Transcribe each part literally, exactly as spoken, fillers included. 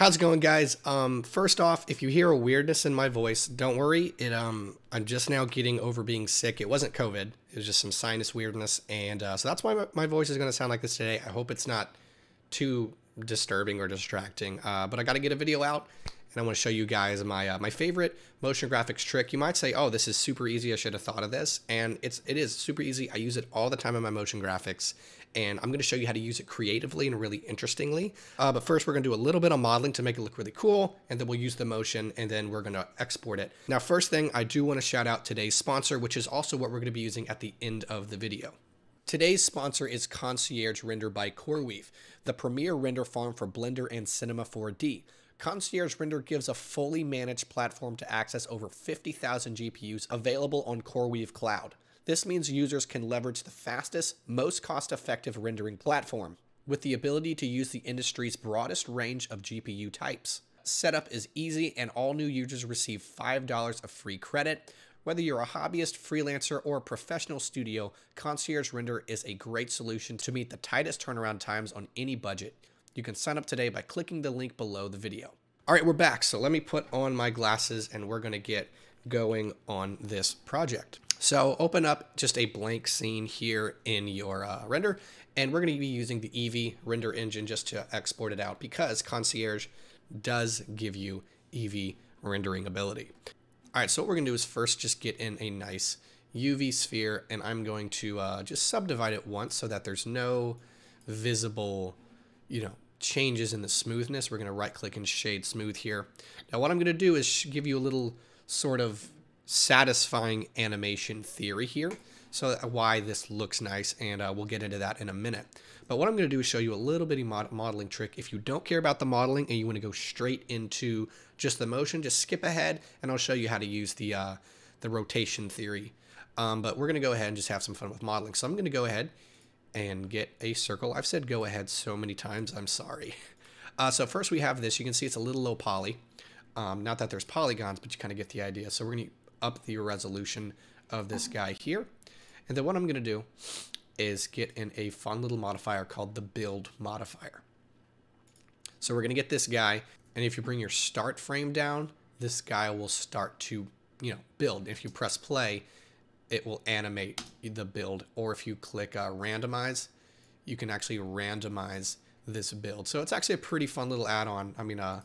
How's it going, guys? Um, first off, if you hear a weirdness in my voice, don't worry. It um, I'm just now getting over being sick. It wasn't COVID. It was just some sinus weirdness, and uh, so that's why my, my voice is going to sound like this today. I hope it's not too disturbing or distracting, uh, but I got to get a video out, and I want to show you guys my uh, my favorite motion graphics trick. You might say, "Oh, this is super easy. I should have thought of this," and it's it is super easy. I use it all the time in my motion graphics. And I'm going to show you how to use it creatively and really interestingly. Uh, but first, we're going to do a little bit of modeling to make it look really cool. And then we'll use the motion, and then we're going to export it. Now, first thing, I do want to shout out today's sponsor, which is also what we're going to be using at the end of the video. Today's sponsor is Concierge Render by CoreWeave, the premier render farm for Blender and Cinema four D. Concierge Render gives a fully managed platform to access over fifty thousand G P Us available on CoreWeave Cloud. This means users can leverage the fastest, most cost-effective rendering platform with the ability to use the industry's broadest range of G P U types. Setup is easy, and all new users receive five dollars of free credit. Whether you're a hobbyist, freelancer, or a professional studio, Concierge Render is a great solution to meet the tightest turnaround times on any budget. You can sign up today by clicking the link below the video. All right, we're back. So let me put on my glasses, and we're going to get going on this project. So open up just a blank scene here in your uh, render, and we're going to be using the Eevee render engine just to export it out because Concierge does give you Eevee rendering ability. All right, so what we're going to do is first just get in a nice U V sphere, and I'm going to uh, just subdivide it once so that there's no visible, you know, changes in the smoothness. We're going to right click and shade smooth here. Now what I'm going to do is give you a little sort of satisfying animation theory here, so why this looks nice, and uh, we'll get into that in a minute. But what I'm going to do is show you a little bitty mod modeling trick. If you don't care about the modeling and you want to go straight into just the motion, just skip ahead, and I'll show you how to use the uh, the rotation theory. Um, but we're going to go ahead and just have some fun with modeling. So I'm going to go ahead and get a circle. I've said go ahead so many times, I'm sorry. Uh, so first we have this. You can see it's a little low poly. Um, not that there's polygons, but you kind of get the idea. So we're going to up the resolution of this guy here. And then what I'm going to do is get in a fun little modifier called the build modifier. So we're going to get this guy. And if you bring your start frame down, this guy will start to, you know, build. If you press play, it will animate the build. Or if you click uh, randomize, you can actually randomize this build. So it's actually a pretty fun little add-on. I mean, uh,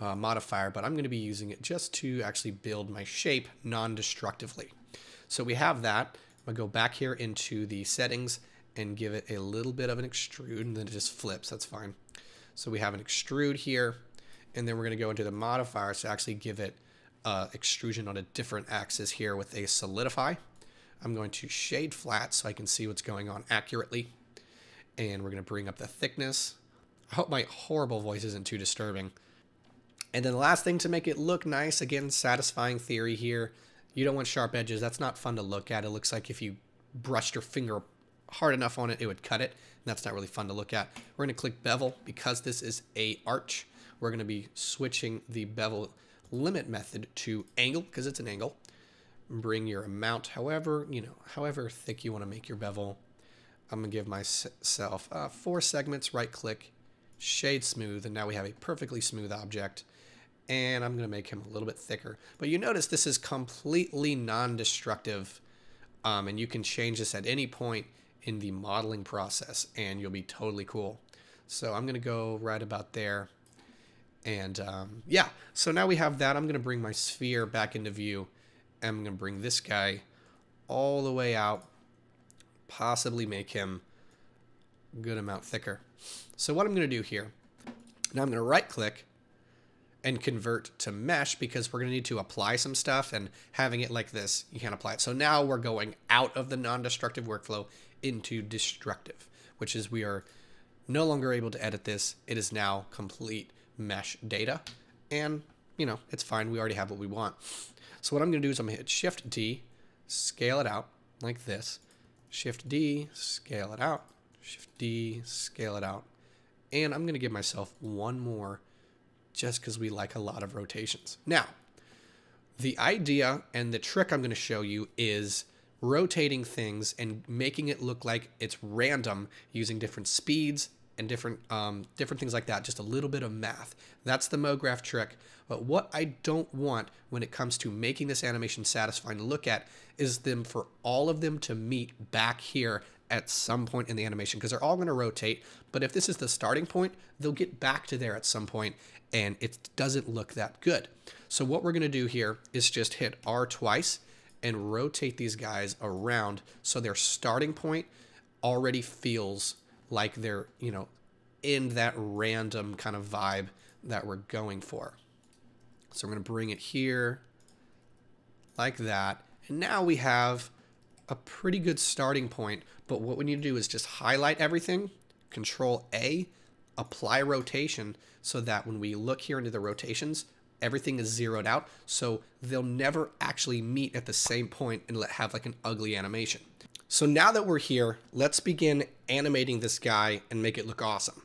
Uh, modifier, but I'm going to be using it just to actually build my shape non-destructively. So we have that. I'm going to go back here into the settings and give it a little bit of an extrude, and then it just flips. That's fine. So we have an extrude here, and then we're going to go into the modifier to actually give it uh, extrusion on a different axis here with a solidify. I'm going to shade flat so I can see what's going on accurately, and we're going to bring up the thickness. I hope my horrible voice isn't too disturbing. And then the last thing to make it look nice, again, satisfying theory here. You don't want sharp edges. That's not fun to look at. It looks like if you brushed your finger hard enough on it, it would cut it. And that's not really fun to look at. We're going to click bevel because this is a arch. We're going to be switching the bevel limit method to angle because it's an angle. Bring your amount, however, you know, however thick you want to make your bevel. I'm going to give myself uh, four segments, right click, shade smooth, and now we have a perfectly smooth object. And I'm going to make him a little bit thicker. But you notice this is completely non-destructive, um, and you can change this at any point in the modeling process, and you'll be totally cool. So I'm going to go right about there. And um, yeah, so now we have that. I'm going to bring my sphere back into view. And I'm going to bring this guy all the way out, possibly make him a good amount thicker. So what I'm going to do here, now I'm going to right-click and convert to mesh because we're going to need to apply some stuff, and having it like this, you can't apply it. So now we're going out of the non-destructive workflow into destructive, which is we are no longer able to edit this. It is now complete mesh data, and, you know, it's fine. We already have what we want. So what I'm going to do is I'm going to hit Shift-D, scale it out like this, Shift-D, scale it out, Shift-D, scale it out, and I'm going to give myself one more just because we like a lot of rotations. Now, the idea and the trick I'm going to show you is rotating things and making it look like it's random using different speeds and different um, different things like that, just a little bit of math. That's the MoGraph trick. But what I don't want when it comes to making this animation satisfying to look at is them for all of them to meet back here at some point in the animation, because they're all gonna rotate, but if this is the starting point, they'll get back to there at some point, and it doesn't look that good. So what we're gonna do here is just hit R twice and rotate these guys around so their starting point already feels like they're, you know, in that random kind of vibe that we're going for. So we're gonna bring it here like that, and now we have a pretty good starting point. But what we need to do is just highlight everything, Control A, apply rotation, so that when we look here into the rotations, everything is zeroed out, so they'll never actually meet at the same point and have like an ugly animation. So now that we're here, let's begin animating this guy and make it look awesome.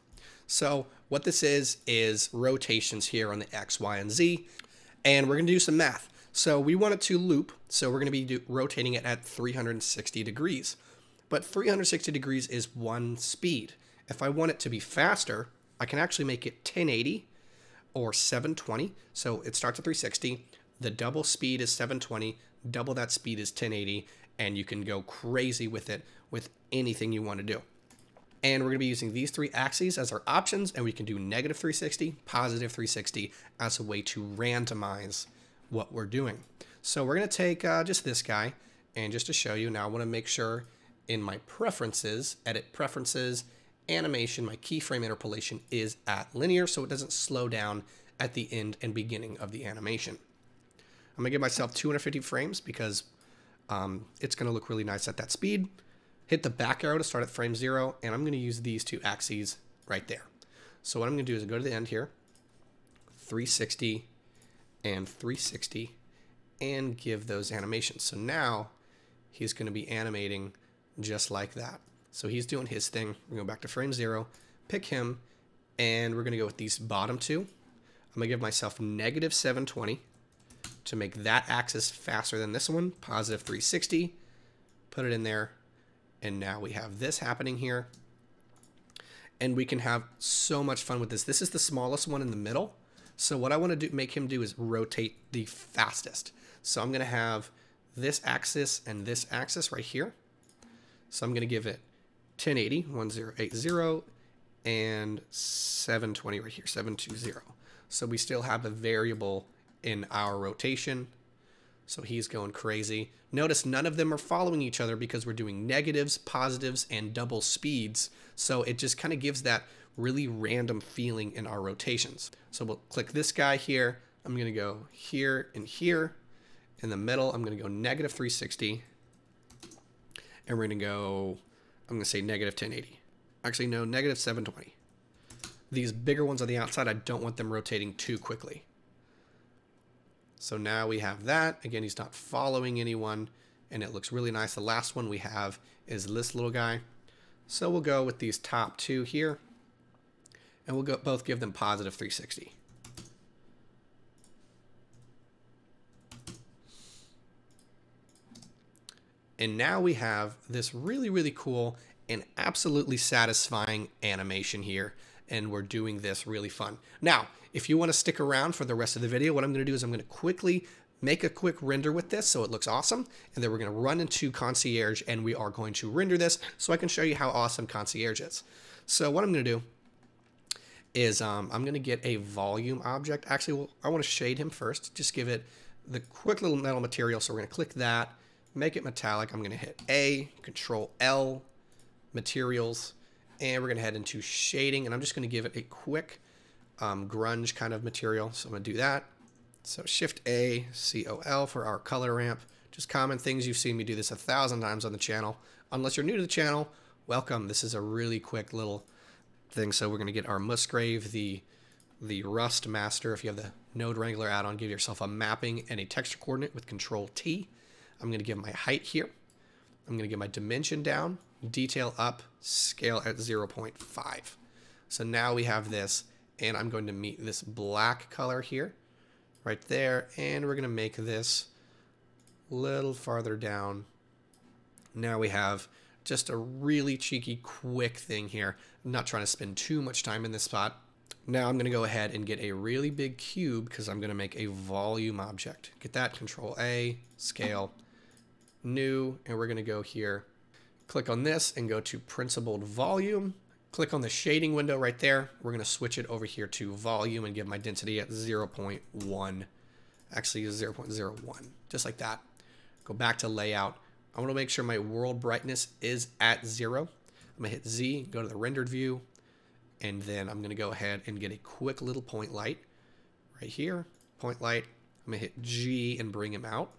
So what this is, is rotations here on the X, Y, and Z, and we're gonna do some math. So we want it to loop, so we're gonna be do, rotating it at three hundred sixty degrees. But three hundred sixty degrees is one speed. If I want it to be faster, I can actually make it ten eighty or seven twenty. So it starts at three sixty, the double speed is seven twenty, double that speed is ten eighty, and you can go crazy with it with anything you want to do. And we're gonna be using these three axes as our options, and we can do negative three sixty, positive three sixty as a way to randomize what we're doing. So we're gonna take uh, just this guy, and just to show you, now I wanna make sure in my preferences, edit preferences, animation, my keyframe interpolation is at linear, so it doesn't slow down at the end and beginning of the animation. I'm gonna give myself two hundred fifty frames because um, it's gonna look really nice at that speed. Hit the back arrow to start at frame zero, and I'm gonna use these two axes right there. So what I'm gonna do is go to the end here, three sixty, and three sixty, and give those animations. So now he's going to be animating just like that. So he's doing his thing. We're going to go back to frame zero, pick him, and we're going to go with these bottom two. I'm going to give myself negative seven twenty to make that axis faster than this one, positive three sixty, put it in there, and now we have this happening here. And we can have so much fun with this. This is the smallest one in the middle. So what I want to do, make him do is rotate the fastest. So I'm going to have this axis and this axis right here. So I'm going to give it ten eighty, ten eighty, and seven twenty right here, seven twenty. So we still have a variable in our rotation. So he's going crazy. Notice none of them are following each other because we're doing negatives, positives, and double speeds. So it just kind of gives that really random feeling in our rotations. So we'll click this guy here. I'm gonna go here and here. In the middle, I'm gonna go negative three sixty. And we're gonna go, I'm gonna say negative ten eighty. Actually, no, negative seven twenty. These bigger ones on the outside, I don't want them rotating too quickly. So now we have that. Again, he's not following anyone, and it looks really nice. The last one we have is this little guy. So we'll go with these top two here, and we'll go, both give them positive three sixty. And now we have this really, really cool and absolutely satisfying animation here. And we're doing this really fun. Now, if you want to stick around for the rest of the video, what I'm going to do is I'm going to quickly make a quick render with this so it looks awesome. And then we're going to run into Concierge, and we are going to render this so I can show you how awesome Concierge is. So what I'm going to do is um, I'm going to get a volume object. Actually, well, I want to shade him first. Just give it the quick little metal material. So we're going to click that, make it metallic. I'm going to hit A, Control L, materials. And we're going to head into shading, and I'm just going to give it a quick um, grunge kind of material. So I'm going to do that. So Shift A, C O L for our color ramp. Just common things. You've seen me do this a thousand times on the channel. Unless you're new to the channel, welcome. This is a really quick little thing. So we're going to get our Musgrave, the, the Rust Master. If you have the Node Wrangler add-on, give yourself a mapping and a texture coordinate with Control T. I'm going to give my height here. I'm going to get my dimension down, detail up, scale at zero point five. So now we have this, and I'm going to meet this black color here, right there, and we're going to make this a little farther down. Now we have Just a really cheeky, quick thing here. I'm not trying to spend too much time in this spot. Now I'm going to go ahead and get a really big cube because I'm going to make a volume object. Get that, Control A, scale, new, and we're going to go here. Click on this and go to Principled Volume. Click on the shading window right there. We're going to switch it over here to volume and give my density at zero point one. Actually, zero point zero one, just like that. Go back to layout. I want to make sure my world brightness is at zero. I'm going to hit Z, go to the rendered view, and then I'm going to go ahead and get a quick little point light right here. Point light. I'm going to hit G and bring him out.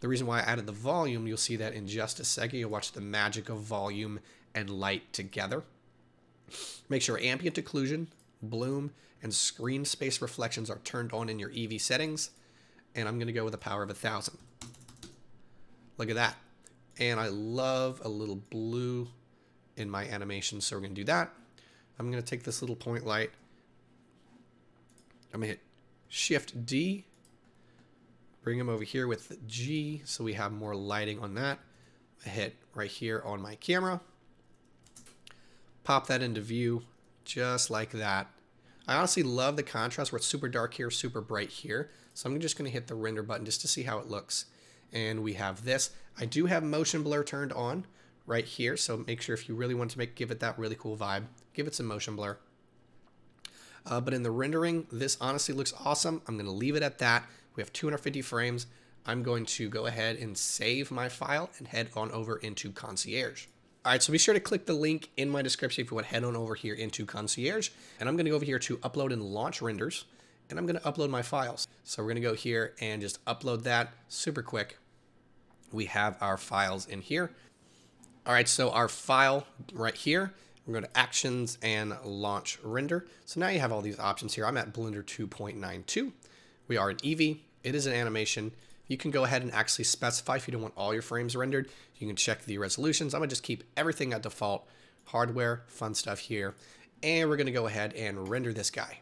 The reason why I added the volume, you'll see that in just a second. You'll watch the magic of volume and light together. Make sure ambient occlusion, bloom, and screen space reflections are turned on in your Eevee settings. And I'm going to go with a power of one thousand. Look at that. And I love a little blue in my animation, so we're going to do that. I'm going to take this little point light. I'm going to hit Shift D. Bring him over here with the G so we have more lighting on that. I hit right here on my camera. Pop that into view just like that. I honestly love the contrast where it's super dark here, super bright here. So I'm just going to hit the render button just to see how it looks. And we have this. I do have motion blur turned on right here. So make sure if you really want to make give it that really cool vibe, give it some motion blur. Uh, but in the rendering, this honestly looks awesome. I'm going to leave it at that. We have two hundred fifty frames. I'm going to go ahead and save my file and head on over into Concierge. All right, so be sure to click the link in my description if you want to head on over here into Concierge. And I'm going to go over here to upload and launch renders. And I'm going to upload my files. So we're going to go here and just upload that super quick. We have our files in here. All right, so our file right here, we're going to Actions and Launch Render. So now you have all these options here. I'm at Blender two point nine two. We are in Eevee. It is an animation. You can go ahead and actually specify if you don't want all your frames rendered. You can check the resolutions. I'm going to just keep everything at default. Hardware, fun stuff here. And we're going to go ahead and render this guy.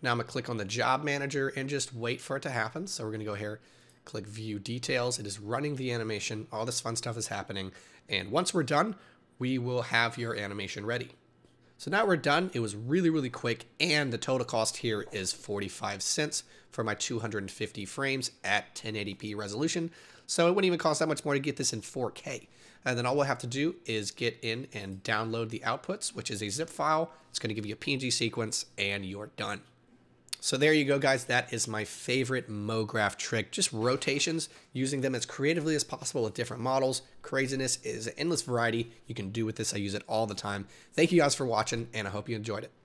Now I'm going to click on the Job Manager and just wait for it to happen. So we're going to go here. Click View Details. It is running the animation. All this fun stuff is happening. And once we're done, we will have your animation ready. So now we're done. It was really, really quick. And the total cost here is forty-five cents for my two hundred fifty frames at ten eighty p resolution. So it wouldn't even cost that much more to get this in four K. And then all we'll have to do is get in and download the outputs, which is a zip file. It's going to give you a P N G sequence and you're done. So there you go, guys. That is my favorite MoGraph trick. Just rotations, using them as creatively as possible with different models. Craziness is an endless variety you can do with this. I use it all the time. Thank you guys for watching, and I hope you enjoyed it.